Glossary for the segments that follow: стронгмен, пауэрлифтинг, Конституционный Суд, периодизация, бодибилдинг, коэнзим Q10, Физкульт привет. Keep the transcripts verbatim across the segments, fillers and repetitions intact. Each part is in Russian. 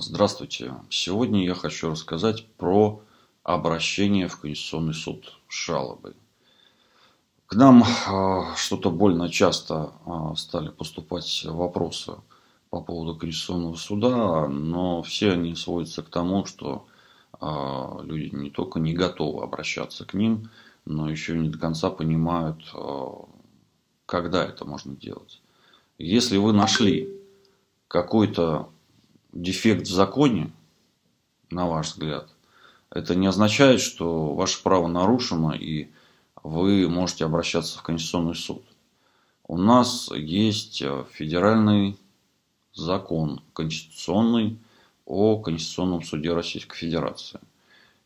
Здравствуйте! Сегодня я хочу рассказать про обращение в Конституционный суд с жалобой. К нам что-то больно часто стали поступать вопросы по поводу Конституционного суда, но все они сводятся к тому, что люди не только не готовы обращаться к ним, но еще не до конца понимают, когда это можно делать. Если вы нашли какой-то дефект в законе, на ваш взгляд, это не означает, что ваше право нарушено и вы можете обращаться в Конституционный суд. У нас есть федеральный закон, конституционный, о Конституционном суде Российской Федерации.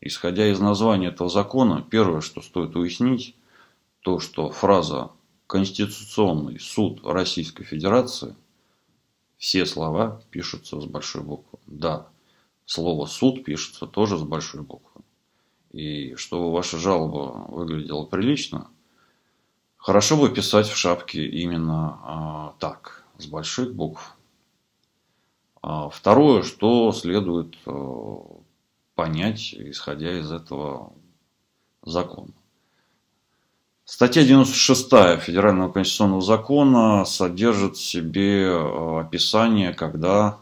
Исходя из названия этого закона, первое, что стоит уяснить, то, что фраза «Конституционный суд Российской Федерации», все слова пишутся с большой буквы. Да, слово «суд» пишется тоже с большой буквы. И чтобы ваша жалоба выглядела прилично, хорошо бы писать в шапке именно э, так, с больших букв. А второе, что следует э, понять, исходя из этого закона. Статья девяносто шестая Федерального конституционного закона содержит в себе описание, когда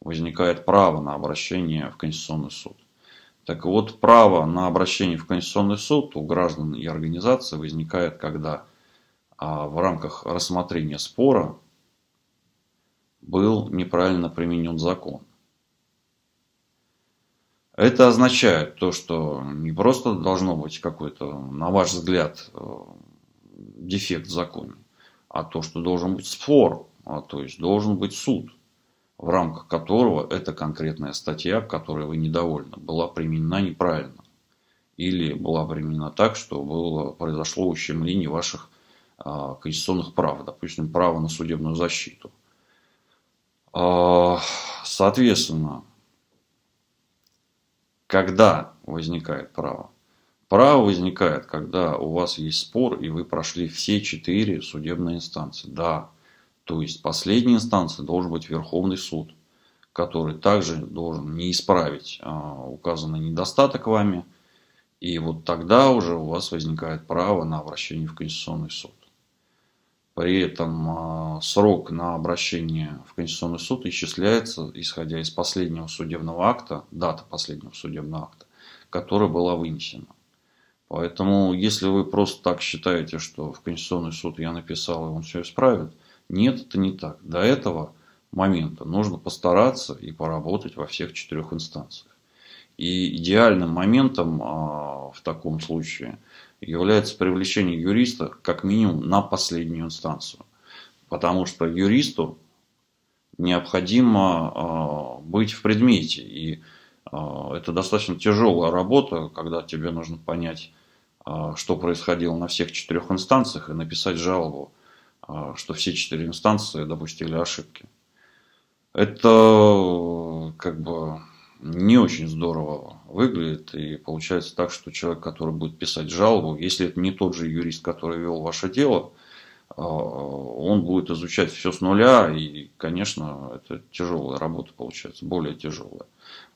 возникает право на обращение в Конституционный суд. Так вот, право на обращение в Конституционный суд у граждан и организаций возникает, когда в рамках рассмотрения спора был неправильно применен закон. Это означает то, что не просто должно быть какой-то, на ваш взгляд, дефект в законе, а то, что должен быть спор, то есть должен быть суд, в рамках которого эта конкретная статья, которой вы недовольны, была применена неправильно. Или была применена так, что было, произошло ущемление ваших конституционных прав, допустим, права на судебную защиту. Соответственно, когда возникает право? Право возникает, когда у вас есть спор, и вы прошли все четыре судебные инстанции. Да, то есть последней инстанцией должен быть Верховный суд, который также должен не исправить а, указанный недостаток вами. И вот тогда уже у вас возникает право на обращение в Конституционный суд. При этом а, срок на обращение в Конституционный суд исчисляется, исходя из последнего судебного акта, даты последнего судебного акта, которая была вынесена. Поэтому, если вы просто так считаете, что в Конституционный суд я написал, и он все исправит, нет, это не так. До этого момента нужно постараться и поработать во всех четырех инстанциях. И идеальным моментом а, в таком случае является привлечение юриста как минимум на последнюю инстанцию. Потому что юристу необходимо э, быть в предмете. И э, это достаточно тяжелая работа, когда тебе нужно понять, э, что происходило на всех четырех инстанциях, и написать жалобу, э, что все четыре инстанции допустили ошибки. Это как бы не очень здорово выглядит, и получается так, что человек, который будет писать жалобу, если это не тот же юрист, который вел ваше дело, он будет изучать все с нуля, и, конечно, это тяжелая работа получается, более тяжелая.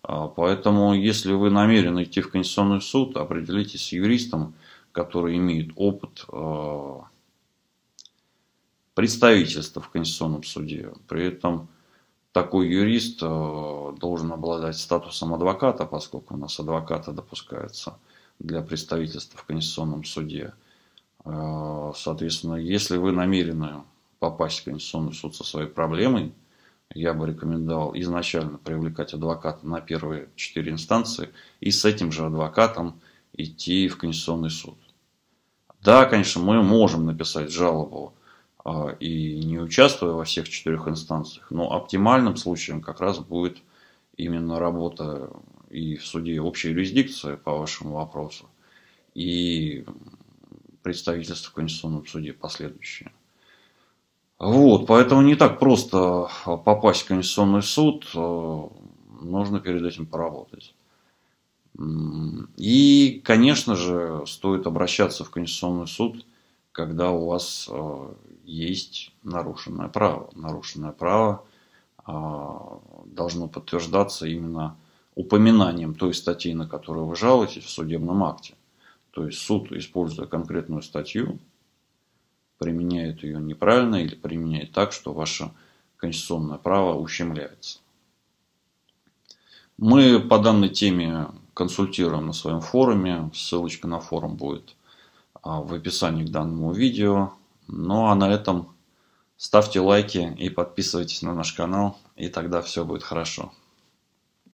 Поэтому, если вы намерены идти в Конституционный суд, определитесь с юристом, который имеет опыт представительства в Конституционном суде. При этом такой юрист должен обладать статусом адвоката, поскольку у нас адвоката допускается для представительства в Конституционном суде. Соответственно, если вы намерены попасть в Конституционный суд со своей проблемой, я бы рекомендовал изначально привлекать адвоката на первые четыре инстанции и с этим же адвокатом идти в Конституционный суд. Да, конечно, мы можем написать жалобу и не участвуя во всех четырех инстанциях, но оптимальным случаем как раз будет именно работа и в суде общей юрисдикции по вашему вопросу, и представительство в Конституционном суде последующее. Вот, поэтому не так просто попасть в Конституционный суд, нужно перед этим поработать. И, конечно же, стоит обращаться в Конституционный суд, когда у вас есть нарушенное право. Нарушенное право, должно подтверждаться именно упоминанием той статьи, на которую вы жалуетесь в судебном акте. То есть суд, используя конкретную статью, применяет ее неправильно или применяет так, что ваше конституционное право ущемляется. Мы по данной теме консультируем на своем форуме. Ссылочка на форум будет в описании к данному видео. Ну а на этом ставьте лайки и подписывайтесь на наш канал, и тогда все будет хорошо.